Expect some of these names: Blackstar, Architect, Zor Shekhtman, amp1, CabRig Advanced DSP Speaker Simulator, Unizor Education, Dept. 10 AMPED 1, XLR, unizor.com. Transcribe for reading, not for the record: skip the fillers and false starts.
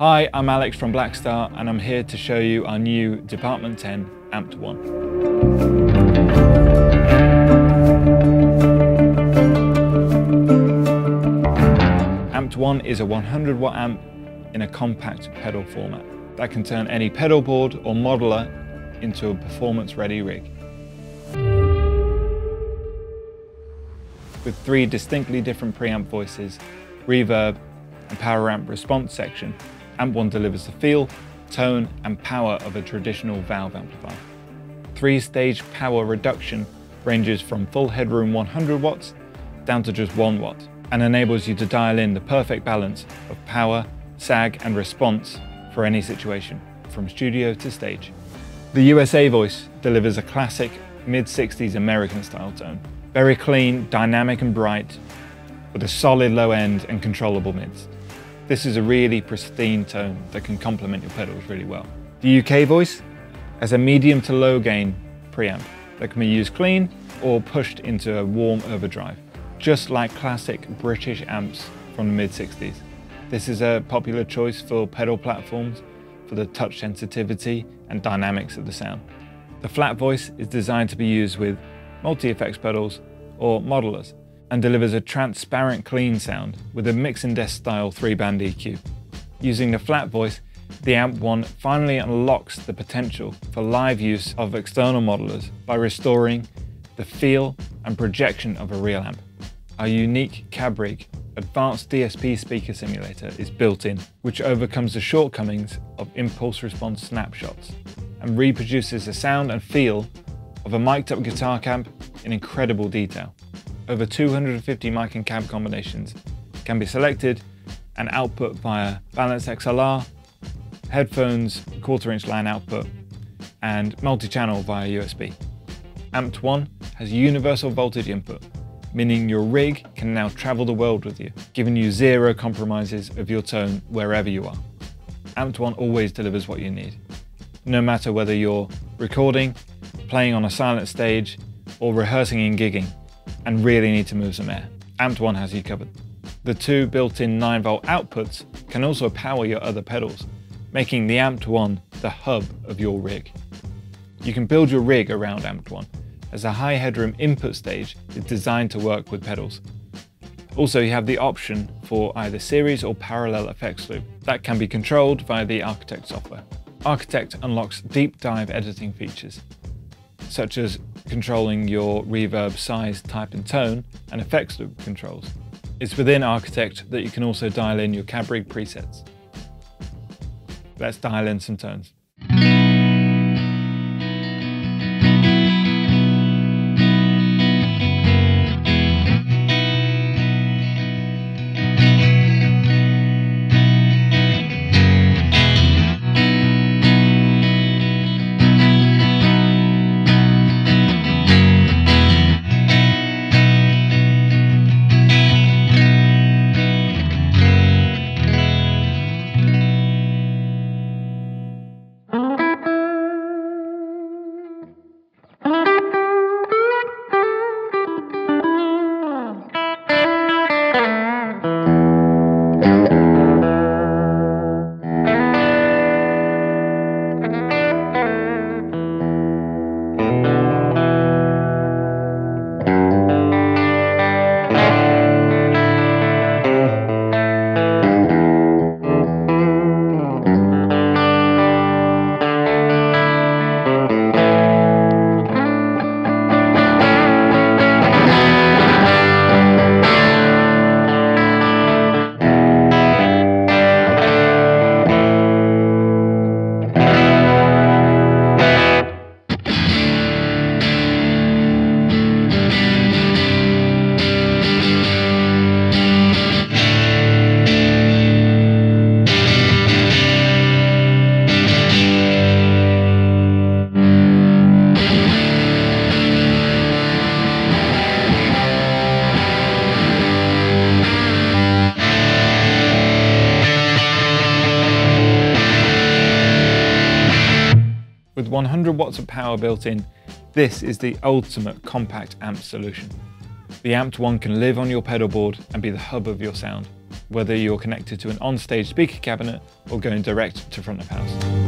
Hi, I'm Alex from Blackstar, and I'm here to show you our new Dept. 10 AMPED 1. AMPED 1 is a 100 watt amp in a compact pedal format that can turn any pedal board or modeler into a performance-ready rig. With three distinctly different preamp voices, reverb, and power amp response section, AMP 1 delivers the feel, tone, and power of a traditional valve amplifier. Three-stage power reduction ranges from full headroom 100 watts down to just 1 watt, and enables you to dial in the perfect balance of power, sag, and response for any situation, from studio to stage. The USA voice delivers a classic mid-60s American-style tone, very clean, dynamic, and bright, with a solid low end and controllable mids. This is a really pristine tone that can complement your pedals really well. The UK voice has a medium to low gain preamp that can be used clean or pushed into a warm overdrive, just like classic British amps from the mid-60s. This is a popular choice for pedal platforms for the touch sensitivity and dynamics of the sound. The flat voice is designed to be used with multi-effects pedals or modelers, and delivers a transparent, clean sound with a mix-and-desk style 3-band EQ. Using the flat voice, the AMP 1 finally unlocks the potential for live use of external modelers by restoring the feel and projection of a real amp. Our unique CabRig Advanced DSP Speaker Simulator is built in, which overcomes the shortcomings of impulse response snapshots and reproduces the sound and feel of a mic'd-up guitar amp in incredible detail. Over 250 mic and cab combinations can be selected and output via balanced XLR, headphones, quarter-inch line output, and multi-channel via USB. AMPED 1 has universal voltage input, meaning your rig can now travel the world with you, giving you zero compromises of your tone wherever you are. AMPED 1 always delivers what you need, no matter whether you're recording, playing on a silent stage, or rehearsing and gigging, and really need to move some air. AMPED 1 has you covered. The two built-in 9-volt outputs can also power your other pedals, making the AMPED 1 the hub of your rig. You can build your rig around AMPED 1, as the high headroom input stage is designed to work with pedals. Also, you have the option for either series or parallel effects loop that can be controlled via the Architect software. Architect unlocks deep dive editing features, such as controlling your reverb size, type and tone, and effects loop controls. It's within Architect that you can also dial in your CabRig presets. Let's dial in some tones. With 100 watts of power built in, this is the ultimate compact amp solution. The AMPED 1 can live on your pedal board and be the hub of your sound. whether you're connected to an on-stage speaker cabinet or going direct to front of house.